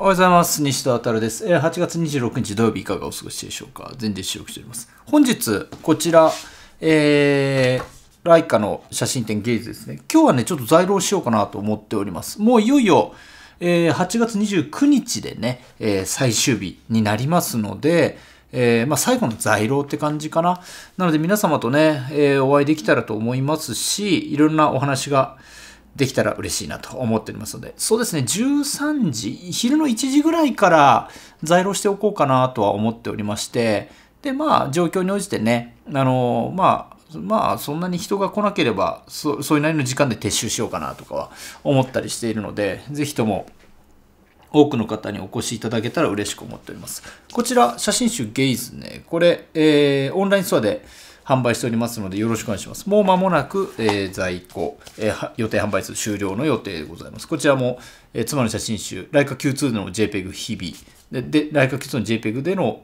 おはようございます。西田渉です。8月26日土曜日いかがお過ごしでしょうか。全然収録しております。本日、こちら、ライカの写真展GAZEですね。今日はね、ちょっと在庫しようかなと思っております。もういよいよ、8月29日でね、最終日になりますので、まあ最後の在庫って感じかな。なので皆様とね、お会いできたらと思いますし、いろんなお話ができたら嬉しいなと思っておりますので、そうですね、13時、昼の1時ぐらいから在庫しておこうかなとは思っておりまして、で、まあ状況に応じてね、まあそんなに人が来なければ、それなりの時間で撤収しようかなとかは思ったりしているので、ぜひとも多くの方にお越しいただけたら嬉しく思っております。こちら、写真集GAZEね。これ、オンラインストアで販売しておりますので、よろしくお願いします。もう間もなく、在庫、予定販売数終了の予定でございます。こちらも、妻の写真集、ライカ Q2 の JPEG 日々。で、ライカ Q2 の JPEG での、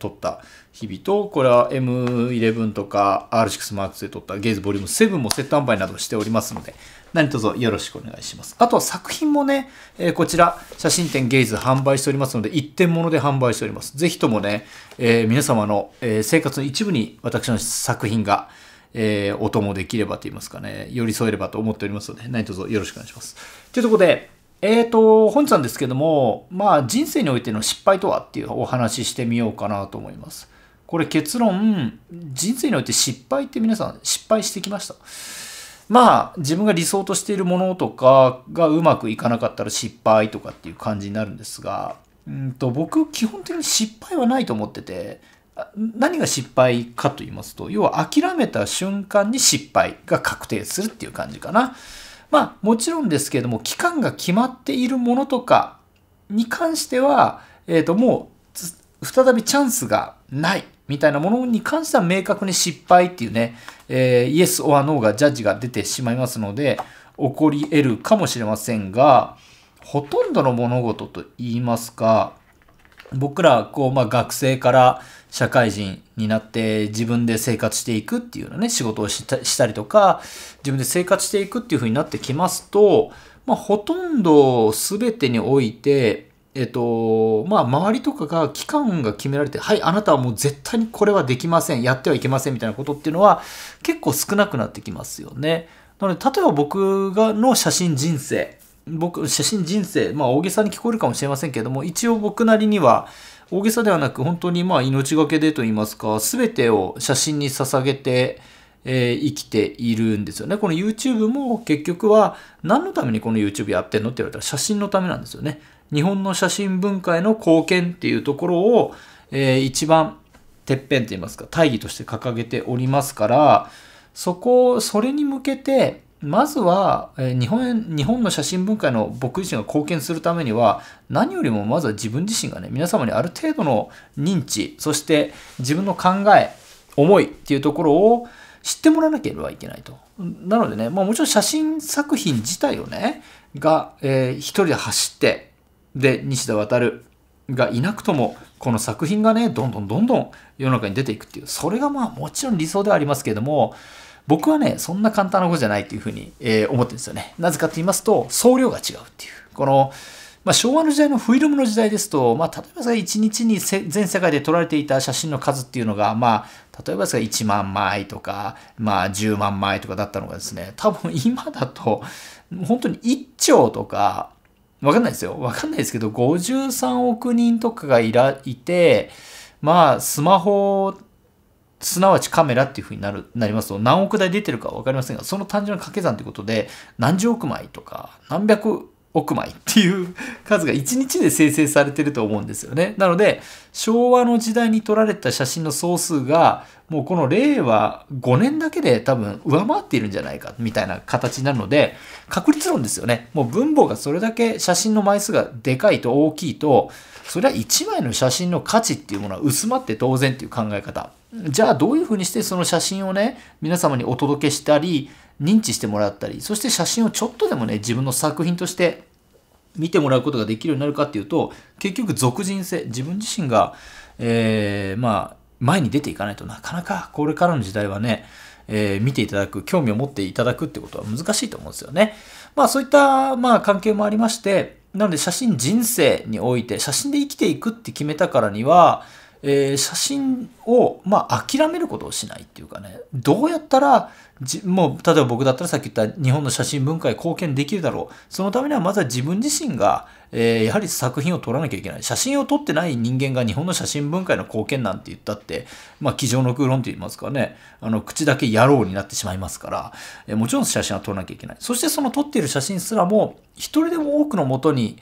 撮った日々と、これは M11 とか R6 MAX で撮った GAZE Vol.7 もセット販売などしておりますので、何卒よろしくお願いします。あとは作品もね、こちら、写真展GAZE販売しておりますので、一点物で販売しております。ぜひともね、皆様の生活の一部に私の作品がお供できればと言いますかね、寄り添えればと思っておりますので、何卒よろしくお願いします。というところで、本日なんですけども、まあ、人生においての失敗とはっていうお話ししてみようかなと思います。これ結論、人生において失敗って皆さん失敗してきました。まあ自分が理想としているものとかがうまくいかなかったら失敗とかっていう感じになるんですが、僕基本的に失敗はないと思ってて、何が失敗かと言いますと、要は諦めた瞬間に失敗が確定するっていう感じかな。まあもちろんですけれども、期間が決まっているものとかに関しては、もう再びチャンスがない。みたいなものに関しては明確に失敗っていうね、イエス・オア・ノーがジャッジが出てしまいますので、起こり得るかもしれませんが、ほとんどの物事と言いますか、僕らこう、まあ、学生から社会人になって自分で生活していくっていうようなね、仕事をしたりとか、自分で生活していくっていう風になってきますと、まあ、ほとんど全てにおいて、まあ、周りとかが期間が決められて、はい、あなたはもう絶対にこれはできません、やってはいけませんみたいなことっていうのは結構少なくなってきますよね。なので、例えば僕がの写真人生、まあ大げさに聞こえるかもしれませんけれども、一応僕なりには大げさではなく本当にまあ命がけでと言いますか、全てを写真に捧げて、生きているんですよね。この YouTube も結局は何のためにこの YouTube やってんのって言われたら写真のためなんですよね。日本の写真文化への貢献っていうところを、一番てっぺんと言いますか、大義として掲げておりますから、それに向けて、まずは、日本の写真文化への僕自身が貢献するためには、何よりもまずは自分自身がね、皆様にある程度の認知、そして自分の考え、思いっていうところを知ってもらわなければいけないと。なのでね、まあもちろん写真作品自体をね、一人で走って、で、西田渉がいなくとも、この作品がね、どんどん世の中に出ていくっていう、それがまあもちろん理想ではありますけれども、僕はね、そんな簡単なことじゃないっていうふうに、思ってるんですよね。なぜかと言いますと、総量が違うっていう。この、まあ、昭和の時代のフィルムの時代ですと、まあ、例えばさ、1日に全世界で撮られていた写真の数っていうのが、まあ、例えばさ、1万枚とか、まあ、10万枚とかだったのがですね、多分今だと、本当に1兆とか、わかんないですけど、53億人とかがいて、まあ、スマホ、すなわちカメラっていう風になりますと、何億台出てるかわかりませんが、その単純な掛け算ということで、何十億枚とか、何百億枚っていう数が1日で生成されてると思うんですよね。なので、昭和の時代に撮られた写真の総数が、もうこの令和5年だけで多分上回っているんじゃないかみたいな形になるので、確率論ですよね。もう分母がそれだけ写真の枚数がでかいと大きいと、それは1枚の写真の価値っていうものは薄まって当然っていう考え方。じゃあどういうふうにしてその写真をね、皆様にお届けしたり、認知してもらったり、そして写真をちょっとでもね、自分の作品として見てもらうことができるようになるかっていうと、結局属人性、自分自身が、まあ、前に出ていかないとなかなかこれからの時代はね、見ていただく、興味を持っていただくってことは難しいと思うんですよね。まあそういった、まあ関係もありまして、なので写真人生において、写真で生きていくって決めたからには、写真を、諦めることをしないっていうかね、どうやったら、もう、例えば僕だったらさっき言った日本の写真文化に貢献できるだろう。そのためにはまずは自分自身が、やはり作品を撮らなきゃいけない。写真を撮ってない人間が日本の写真文化への貢献なんて言ったって、机上の空論と言いますかね、口だけ野郎になってしまいますから、もちろん写真は撮らなきゃいけない。そしてその撮っている写真すらも、一人でも多くの元に、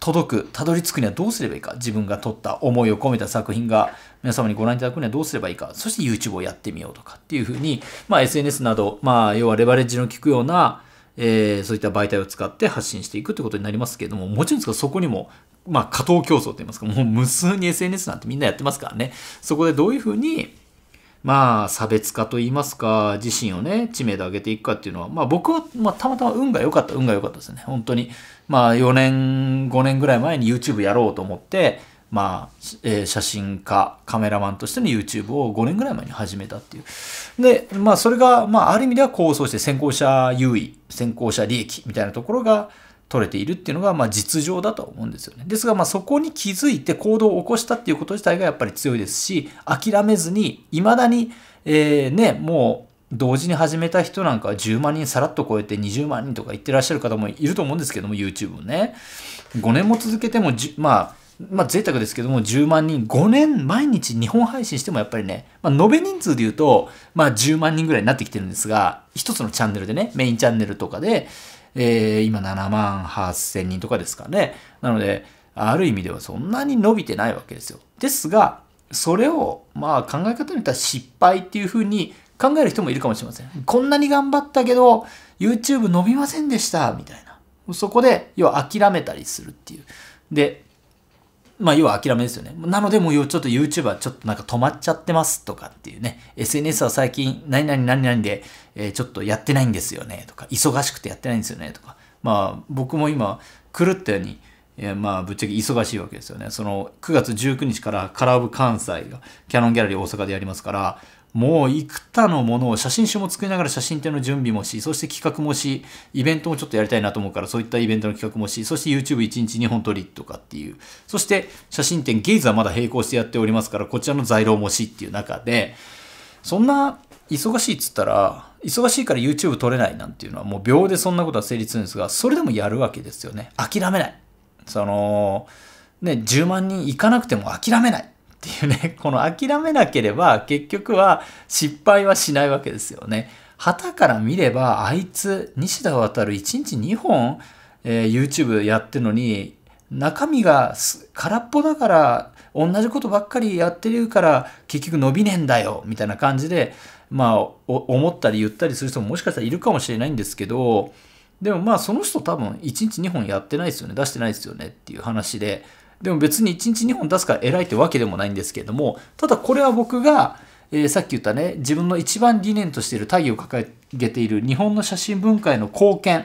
たどり着くにはどうすればいいか。自分が撮った思いを込めた作品が皆様にご覧いただくにはどうすればいいか。そして YouTube をやってみようとかっていうふうに、SNS など、要はレバレッジの効くような、そういった媒体を使って発信していくということになりますけれども、もちろんですがそこにも、過当競争といいますか、もう無数に SNS なんてみんなやってますからね。そこでどういうふうに、差別化といいますか、自身をね、知名度上げていくかっていうのは、僕は、たまたま運が良かったですね。本当に。4年、5年ぐらい前に YouTube やろうと思って、写真家、カメラマンとしての YouTube を5年ぐらい前に始めたっていう。で、それが、ある意味では構想して先行者優位、先行者利益みたいなところが、取れているっていうのが、実情だと思うんですよね。ですが、そこに気づいて行動を起こしたっていうこと自体がやっぱり強いですし、諦めずに、未だに、もう、同時に始めた人なんかは10万人さらっと超えて20万人とか言ってらっしゃる方もいると思うんですけども、YouTube をね。5年も続けても、贅沢ですけども、10万人、5年毎日2本配信してもやっぱりね、延べ人数で言うと、10万人ぐらいになってきてるんですが、一つのチャンネルでね、メインチャンネルとかで、今7万8,000人とかですかね。なので、ある意味ではそんなに伸びてないわけですよ。ですが、それを、考え方によっては失敗っていうふうに考える人もいるかもしれません。こんなに頑張ったけど、YouTube 伸びませんでした、みたいな。そこで、要は諦めたりするっていう。で、要は諦めですよね。なので、もうちょっと YouTube はちょっとなんか止まっちゃってますとかっていうね。SNS は最近、何々で、ちょっとやってないんですよねとか、忙しくてやってないんですよねとか。僕も今、狂ったように、ぶっちゃけ忙しいわけですよね。その、9月19日からカラーブ関西が、キャノンギャラリー大阪でやりますから、もう幾多のものを写真集も作りながら写真展の準備もし、そして企画もし、イベントもちょっとやりたいなと思うから、そういったイベントの企画もし、そして YouTube1 日2本撮りとかっていう、そして写真展、GAZEはまだ並行してやっておりますから、こちらの在廊もしっていう中で、そんな忙しいっつったら、忙しいから YouTube 撮れないなんていうのはもう秒でそんなことは成立するんですが、それでもやるわけですよね。諦めない。10万人いかなくても諦めない。っていうね、この諦めなければ結局は失敗はしないわけですよね。旗から見ればあいつ西田航1日2本、YouTube やってるのに中身が空っぽだから同じことばっかりやってるから結局伸びねえんだよみたいな感じで、思ったり言ったりする人ももしかしたらいるかもしれないんですけど、でもその人多分1日2本やってないですよね、出してないですよねっていう話で。でも別に1日2本出すから偉いってわけでもないんですけれども、ただこれは僕が、さっき言ったね、自分の一番理念としている大義を掲げている日本の写真文化への貢献っ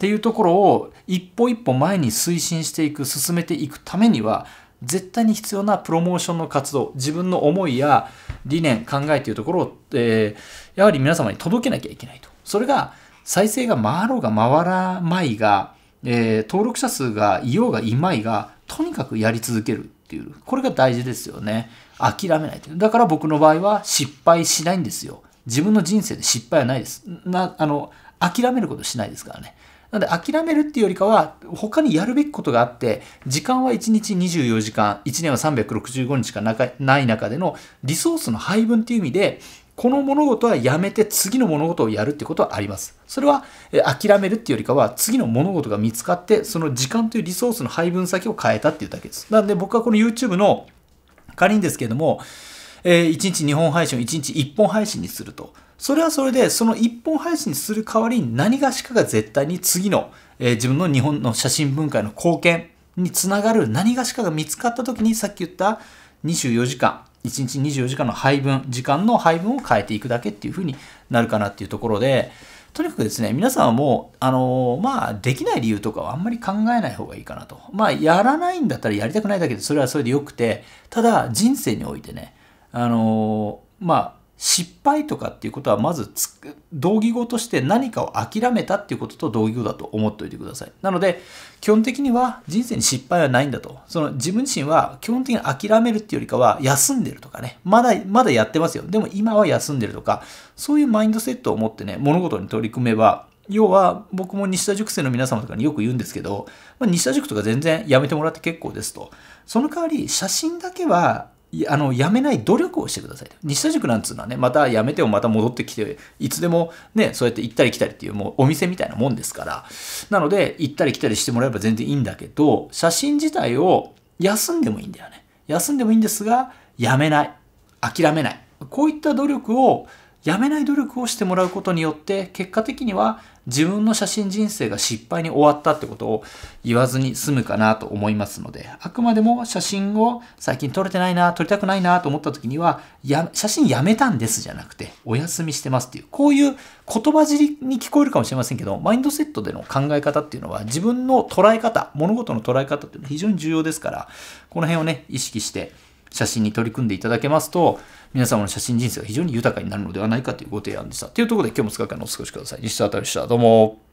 ていうところを一歩一歩前に推進していく、進めていくためには、絶対に必要なプロモーションの活動、自分の思いや理念、考えというところを、やはり皆様に届けなきゃいけないと。それが、再生が回ろうが回らないが、登録者数がいようがいまいが、とにかくやり続けるっていう。これが大事ですよね。諦めないという。だから僕の場合は失敗しないんですよ。自分の人生で失敗はないです。諦めることしないですからね。なので諦めるっていうよりかは、他にやるべきことがあって、時間は1日24時間、1年は365日しかない中でのリソースの配分っていう意味で、この物事はやめて次の物事をやるってことはあります。それは諦めるっていうよりかは次の物事が見つかってその時間というリソースの配分先を変えたっていうだけです。なので僕はこの YouTube の仮にですけれども、1日2本配信を1日1本配信にすると。それはそれでその1本配信にする代わりに何がしかが絶対に次の自分の日本の写真文化への貢献につながる何がしかが見つかった時にさっき言った24時間。1日24時間の配分、時間の配分を変えていくだけっていう風になるかなっていうところで、とにかくですね、皆さんはもう、できない理由とかはあんまり考えない方がいいかなと。やらないんだったらやりたくないだけで、それはそれでよくて、ただ、人生においてね、失敗とかっていうことはまず同義語として何かを諦めたっていうことと同義語だと思っておいてください。なので基本的には人生に失敗はないんだと。その自分自身は基本的に諦めるっていうよりかは休んでるとかね。まだやってますよ。でも今は休んでるとか、そういうマインドセットを持ってね、物事に取り組めば、要は僕も西田塾生の皆様とかによく言うんですけど、西田塾とか全然やめてもらって結構ですと。その代わり写真だけはやめない努力をしてください。西田塾なんつうのはね、またやめてもまた戻ってきて、いつでもね、そうやって行ったり来たりっていう、もうお店みたいなもんですから。なので、行ったり来たりしてもらえば全然いいんだけど、写真自体を休んでもいいんだよね。休んでもいいんですが、やめない。諦めない。こういった努力を、やめない努力をしてもらうことによって、結果的には自分の写真人生が失敗に終わったってことを言わずに済むかなと思いますので、あくまでも写真を最近撮れてないな、撮りたくないなと思った時には、写真やめたんですじゃなくて、お休みしてますっていう、こういう言葉尻に聞こえるかもしれませんけど、マインドセットでの考え方っていうのは自分の捉え方、物事の捉え方っていうのは非常に重要ですから、この辺をね、意識して、写真に取り組んでいただけますと、皆様の写真人生が非常に豊かになるのではないかというご提案でした。というところで今日もお疲れ様お過ごしください。西田あたるでした。どうも。